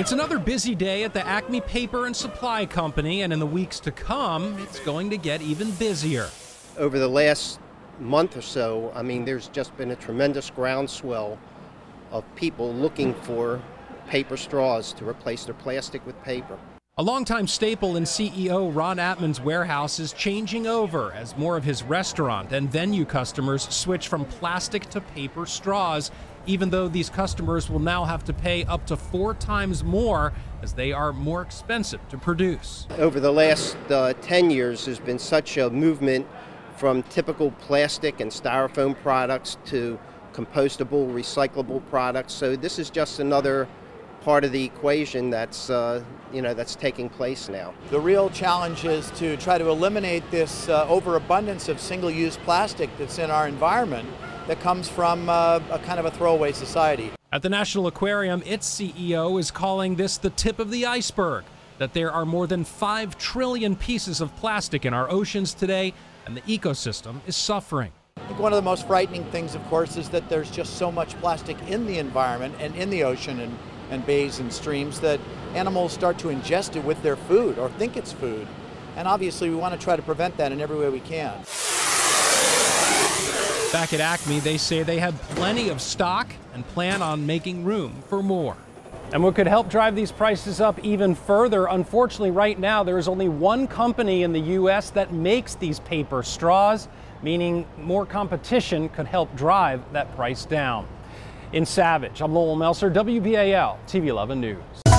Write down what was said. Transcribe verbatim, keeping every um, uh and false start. It's another busy day at the Acme Paper and Supply Company, and in the weeks to come, it's going to get even busier. Over the last month or so, I mean, there's just been a tremendous groundswell of people looking for paper straws to replace their plastic with paper. A longtime staple in C E O Ron Atman's warehouse is changing over as more of his restaurant and venue customers switch from plastic to paper straws, even though these customers will now have to pay up to four times more as they are more expensive to produce. Over the last uh, ten years, there's been such a movement from typical plastic and styrofoam products to compostable, recyclable products, so this is just another part of the equation that's uh, you know that's taking place now. The real challenge is to try to eliminate this uh, overabundance of single-use plastic that's in our environment that comes from uh, a kind of a throwaway society. At the National Aquarium, its C E O is calling this the tip of the iceberg, that there are more than five trillion pieces of plastic in our oceans today, and the ecosystem is suffering. I think one of the most frightening things, of course, is that there's just so much plastic in the environment and in the ocean and and bays and streams that animals start to ingest it with their food or think it's food. And obviously we want to try to prevent that in every way we can. Back at Acme, they say they have plenty of stock and plan on making room for more. And what could help drive these prices up even further, unfortunately right now there is only one company in the U S that makes these paper straws, meaning more competition could help drive that price down. In Savage, I'm Lowell Meltzer, W B A L T V eleven News.